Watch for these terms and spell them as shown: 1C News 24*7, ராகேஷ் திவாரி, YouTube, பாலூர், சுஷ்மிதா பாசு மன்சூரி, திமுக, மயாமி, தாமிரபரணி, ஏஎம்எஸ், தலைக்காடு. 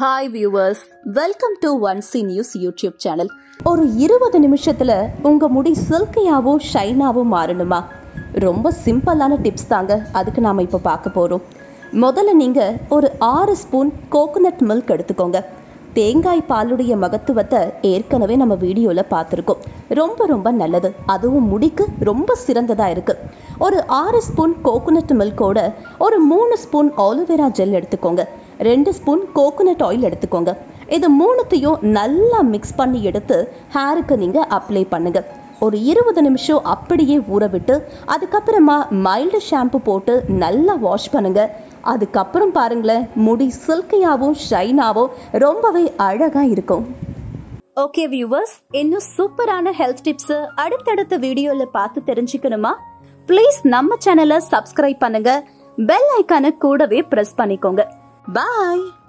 Hi viewers, welcome to 1C News YouTube channel. ஒரு 20 நிமிஷத்துல உங்க முடி silkyயாவோ ஷைனாவோ மாறணுமா? ரொம்ப சிம்பிளான டிப்ஸ் தாங்க. அதுக்கு நாம இப்ப பார்க்க போறோம். முதல்ல நீங்க ஒரு 6 ஸ்பூன் கோகனட் milk எடுத்துக்கோங்க. தேங்காய் பாலுடைய மகத்துவத்தை ஏற்கனவே நம்ம வீடியோல பார்த்திருக்கோம். ரொம்ப ரொம்ப நல்லது. அதுவும் முடிக்கு ரொம்ப சிறந்ததா இருக்கு. ஒரு 6 ஸ்பூன் கோகனட் milk ஓட ஒரு 3 ஸ்பூன் aloe vera ஜெல் எடுத்துக்கோங்க. 2 ஸ்பூன் கோகனட் ஆயில் எடுத்துக்கோங்க. இது மூணுத்தையும் நல்லா மிக்ஸ் பண்ணி எடுத்து ஹேருக்கு நீங்க அப்ளை பண்ணுங்க. ஒரு 20 நிமிஷம் அப்படியே ஊற விட்டு அதுக்கு அப்புறமா மைல்ட் ஷாம்பு போட்டு நல்லா வாஷ் பண்ணுங்க. அதுக்கு அப்புறம் பாருங்களேன், முடி silkyயாவும் ஷைனாவும் ரொம்பவே அழகா இருக்கும். ஓகே வியூவர்ஸ், இன்னும் சூப்பரான ஹெல்த் டிப்ஸ் அடுத்தடுத்த வீடியோல பார்த்து தெரிஞ்சுக்கணுமா? ப்ளீஸ் நம்ம சேனலை சப்ஸ்கிரைப் பண்ணுங்க. பெல் ஐகானை கூடவே பிரஸ் பண்ணிக்கோங்க. Bye.